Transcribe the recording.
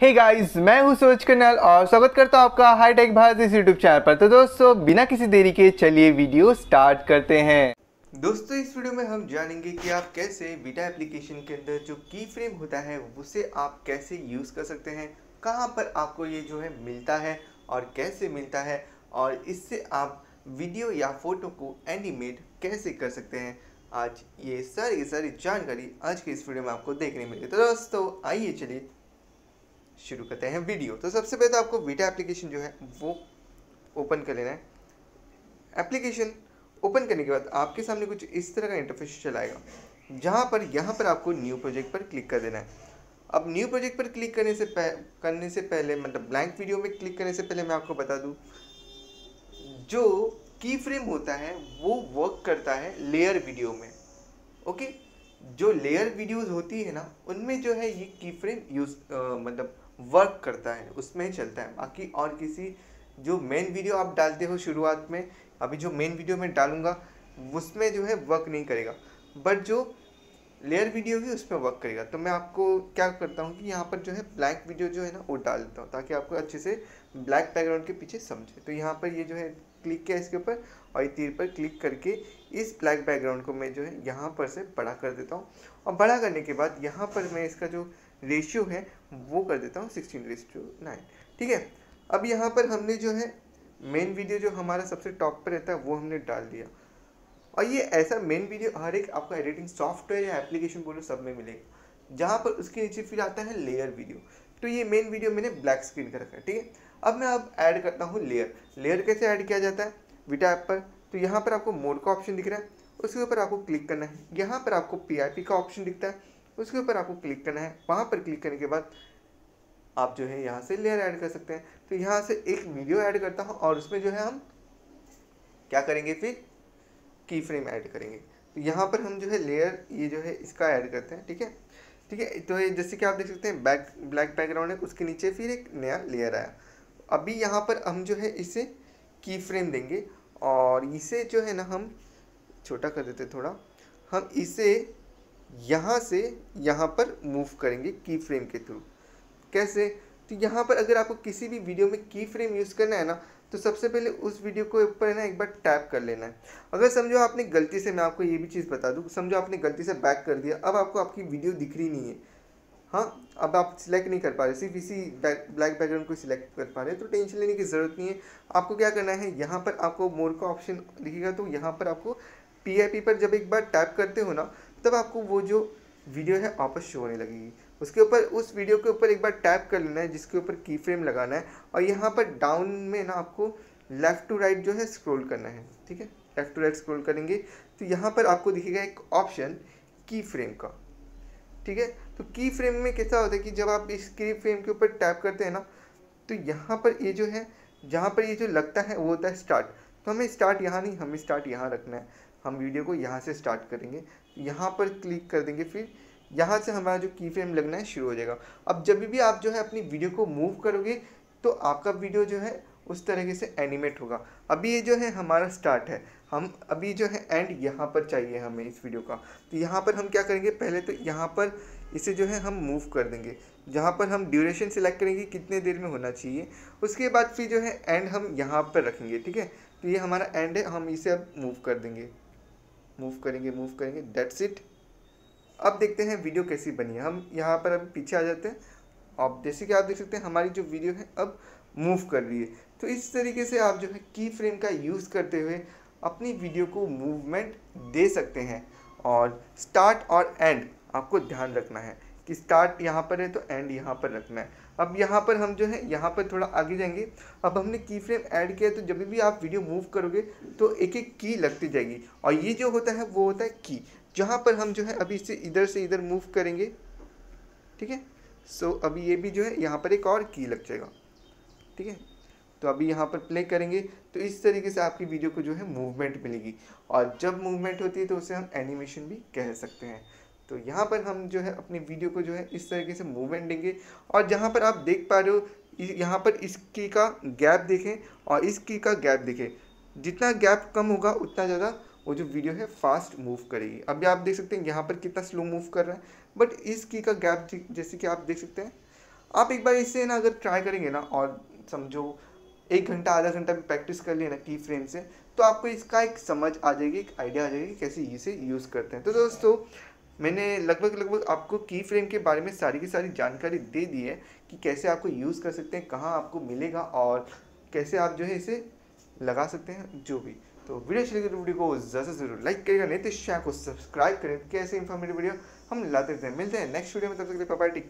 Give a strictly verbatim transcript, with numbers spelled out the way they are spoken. Hey guys, मैं हूं सूरज कन्याल और स्वागत करता हूं आपका हाईटेक भारत इस यूट्यूब चैनल पर। तो दोस्तों, बिना किसी देरी के चलिए वीडियो स्टार्ट करते हैं। दोस्तों, इस वीडियो में हम जानेंगे कि आप कैसे विटा एप्लीकेशन के अंदर जो की फ्रेम होता है उसे आप कैसे यूज़ कर सकते हैं, कहाँ पर आपको ये जो है मिलता है और कैसे मिलता है, और इससे आप वीडियो या फोटो को एनिमेट कैसे कर सकते हैं। आज ये सारी सारी जानकारी आज के इस वीडियो में आपको देखने मिलेगी। तो दोस्तों, आइए चलिए शुरू करते हैं वीडियो। तो सबसे पहले तो आपको विटा एप्लीकेशन जो है वो ओपन कर लेना है। एप्लीकेशन ओपन करने के बाद आपके सामने कुछ इस तरह का इंटरफेस चलाएगा, जहाँ पर यहाँ पर आपको न्यू प्रोजेक्ट पर क्लिक कर देना है। अब न्यू प्रोजेक्ट पर क्लिक करने से पह, करने से पहले मतलब ब्लैंक वीडियो में क्लिक करने से पहले मैं आपको बता दूँ, जो की फ्रेम होता है वो वर्क करता है लेयर वीडियो में। ओके, जो लेयर वीडियोस होती है ना, उनमें जो है ये की फ्रेम यूज मतलब वर्क करता है, उसमें चलता है। बाकी और किसी जो मेन वीडियो आप डालते हो शुरुआत में, अभी जो मेन वीडियो में डालूंगा उसमें जो है वर्क नहीं करेगा, बट जो लेयर वीडियो होगी उसमें वर्क करेगा। तो मैं आपको क्या करता हूँ कि यहाँ पर जो है ब्लैक वीडियो जो है ना वो डाल देता हूँ, ताकि आपको अच्छे से ब्लैक बैकग्राउंड के पीछे समझे। तो यहाँ पर ये जो है क्लिक किया इसके ऊपर और ये तीर पर क्लिक करके इस ब्लैक बैकग्राउंड को मैं जो है यहाँ पर से बड़ा कर देता हूँ। और बड़ा करने के बाद यहाँ पर मैं इसका जो रेशियो है वो कर देता हूँ सिक्सटीन रेस टू नाइन। ठीक है, अब यहाँ पर हमने जो है मेन वीडियो जो हमारा सबसे टॉप पर रहता है वो हमने डाल दिया। और ये ऐसा मेन वीडियो हर एक आपका एडिटिंग सॉफ्टवेयर या एप्लीकेशन बोलो सब में मिलेगा, जहाँ पर उसके नीचे फिर आता है लेयर वीडियो। तो ये मेन वीडियो मैंने ब्लैक स्क्रीन का रखा है। ठीक है, अब मैं अब ऐड करता हूँ लेयर। लेयर कैसे ऐड किया जाता है विटा ऐप पर? तो यहाँ पर आपको मोड का ऑप्शन दिख रहा है, उसके ऊपर आपको क्लिक करना है। यहाँ पर आपको पीआईपी का ऑप्शन दिखता है, उसके ऊपर आपको क्लिक करना है। वहाँ पर क्लिक करने के बाद आप जो है यहाँ से लेयर ऐड कर सकते हैं। तो यहाँ से एक वीडियो ऐड करता हूँ और उसमें जो है हम क्या करेंगे, फिर की फ्रेम ऐड करेंगे। तो यहाँ पर हम जो है लेयर ये जो है इसका ऐड करते हैं। ठीक है, ठीक है, तो जैसे कि आप देख सकते हैं बैक ब्लैक बैकग्राउंड है, उसके नीचे फिर एक नया लेयर आया। अभी यहाँ पर हम जो है इसे की फ्रेम देंगे और इसे जो है ना हम छोटा कर देते थोड़ा। हम इसे यहाँ से यहाँ पर मूव करेंगे की फ्रेम के थ्रू। कैसे? तो यहाँ पर अगर आपको किसी भी वीडियो में की फ्रेम यूज़ करना है ना, तो सबसे पहले उस वीडियो को ऊपर ना एक बार टैप कर लेना है। अगर समझो आपने गलती से, मैं आपको ये भी चीज़ बता दूँ, समझो आपने गलती से बैक कर दिया, अब आपको आपकी वीडियो दिख रही नहीं है। हाँ, अब आप सिलेक्ट नहीं कर पा रहे, सिर्फ इसी बैक ब्लैक बैकग्राउंड को सिलेक्ट कर पा रहे, तो टेंशन लेने की ज़रूरत नहीं है। आपको क्या करना है, यहाँ पर आपको मोर का ऑप्शन दिखेगा, तो यहाँ पर आपको पीआईपी पर जब एक बार टैप करते हो ना, तब आपको वो जो वीडियो है वापस शो होने लगेगी। उसके ऊपर उस वीडियो के ऊपर एक बार टैप कर लेना है जिसके ऊपर की फ्रेम लगाना है, और यहाँ पर डाउन में ना आपको लेफ़्ट टू राइट जो है स्क्रोल करना है। ठीक है, लेफ़्ट टू राइट स्क्रोल करेंगे तो यहाँ पर आपको दिखेगा एक ऑप्शन की फ्रेम का। ठीक है, तो की फ्रेम में कैसा होता है कि जब आप इस की फ्रेम के ऊपर टैप करते हैं ना, तो यहाँ पर ये जो है जहाँ पर ये जो लगता है वो होता है स्टार्ट। तो हमें स्टार्ट यहाँ नहीं, हमें स्टार्ट यहाँ रखना है। हम वीडियो को यहाँ से स्टार्ट करेंगे, यहाँ पर क्लिक कर देंगे, फिर यहाँ से हमारा जो की फ्रेम लगना है शुरू हो जाएगा। अब जब भी आप जो है अपनी वीडियो को मूव करोगे तो आपका वीडियो जो है उस तरीके से एनिमेट होगा। अभी ये जो है हमारा स्टार्ट है, हम अभी जो है एंड यहाँ पर चाहिए हमें इस वीडियो का। तो यहाँ पर हम क्या करेंगे, पहले तो यहाँ पर इसे जो है हम मूव कर देंगे, जहाँ पर हम ड्यूरेशन सिलेक्ट करेंगे कितने देर में होना चाहिए। उसके बाद फिर जो है एंड हम यहाँ पर रखेंगे। ठीक है, तो ये हमारा एंड है, हम इसे अब मूव कर देंगे, मूव करेंगे मूव करेंगे दैट्स इट। अब देखते हैं वीडियो कैसी बनी है। हम यहाँ पर अब पीछे आ जाते हैं और जैसे कि आप देख सकते हैं हमारी जो वीडियो है अब मूव कर रही है। तो इस तरीके से आप जो है की फ्रेम का यूज़ करते हुए अपनी वीडियो को मूवमेंट दे सकते हैं। और स्टार्ट और एंड आपको ध्यान रखना है कि स्टार्ट यहाँ पर है तो एंड यहाँ पर रखना है। अब यहाँ पर हम जो है यहाँ पर थोड़ा आगे जाएंगे। अब हमने की फ्रेम ऐड किया, तो जब भी आप वीडियो मूव करोगे तो एक एक की लगती जाएगी, और ये जो होता है वो होता है की, जहाँ पर हम जो है अभी इसे इधर से इधर मूव करेंगे। ठीक है, सो अभी ये भी जो है यहाँ पर एक और की लग जाएगा। ठीक है, तो अभी यहाँ पर प्ले करेंगे, तो इस तरीके से आपकी वीडियो को जो है मूवमेंट मिलेगी, और जब मूवमेंट होती है तो उसे हम एनिमेशन भी कह सकते हैं। तो यहाँ पर हम जो है अपनी वीडियो को जो है इस तरीके से मूवमेंट देंगे। और जहाँ पर आप देख पा रहे हो यहाँ पर इस की का गैप देखें और इस की का गैप देखें, जितना गैप कम होगा उतना ज़्यादा वो जो वीडियो है फास्ट मूव करेगी। अभी आप देख सकते हैं यहाँ पर कितना स्लो मूव कर रहा है, बट इस की का गैप जैसे कि आप देख सकते हैं आप एक बार इसे ना अगर ट्राई करेंगे ना और समझो एक घंटा आधा घंटा भी प्रैक्टिस कर लिए ना की फ्रेम से, तो आपको इसका एक समझ आ जाएगी, एक आइडिया आ जाएगी कैसे इसे यूज़ करते हैं। तो दोस्तों मैंने लगभग लगभग आपको की फ्रेम के बारे में सारी की सारी जानकारी दे दी है कि कैसे आपको यूज़ कर सकते हैं, कहाँ आपको मिलेगा और कैसे आप जो है इसे लगा सकते हैं जो भी। तो वीडियो अच्छी लगी तो वीडियो को ज़्यादा जरूर लाइक करिएगा, नहीं तो चैनल को सब्सक्राइब करें। कैसे इन्फॉर्मेटिव वीडियो हम लाते रहते हैं। मिलते हैं नेक्स्ट वीडियो में, तब तक के लिए बाय बाय।